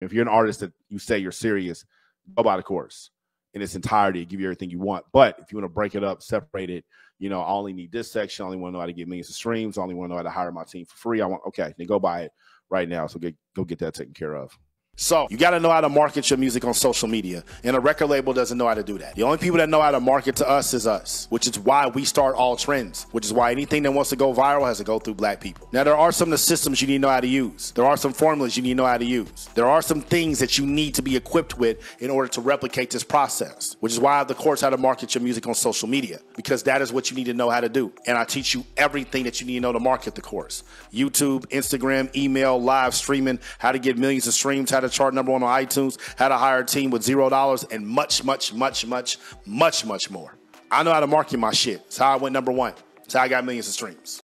If you're an artist that you say you're serious, go buy the course in its entirety. Give you everything you want. But if you want to break it up, separate it, you know, I only need this section. I only want to know how to get millions of streams. I only want to know how to hire my team for free. I want, okay, then go buy it right now. So go get that taken care of. So you got to know how to market your music on social media, and a record label doesn't know how to do that. The only people that know how to market to us is us, which is why we start all trends, which is why anything that wants to go viral has to go through black people. Now, there are some of the systems you need to know how to use. There are some formulas you need to know how to use. There are some things that you need to be equipped with in order to replicate this process, which is why I have the course How to Market Your Music on Social Media, because that is what you need to know how to do. And I teach you everything that you need to know to market the course: YouTube, Instagram, email, live streaming, how to get millions of streams, how to chart #1 on iTunes, how to hire a team with $0, and much more. I know how to market my shit. It's how I went #1. It's how I got millions of streams.